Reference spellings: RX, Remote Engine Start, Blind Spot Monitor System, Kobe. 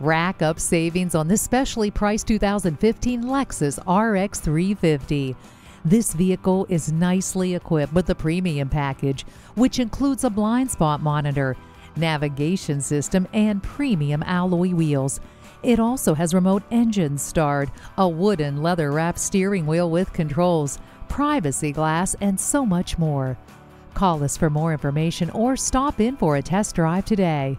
Rack up savings on this specially priced 2015 Lexus RX 350. This vehicle is nicely equipped with the premium package, which includes a blind spot monitor, navigation system, and premium alloy wheels. It also has remote engine start, a wooden leather-wrapped steering wheel with controls, privacy glass, and so much more. Call us for more information or stop in for a test drive today.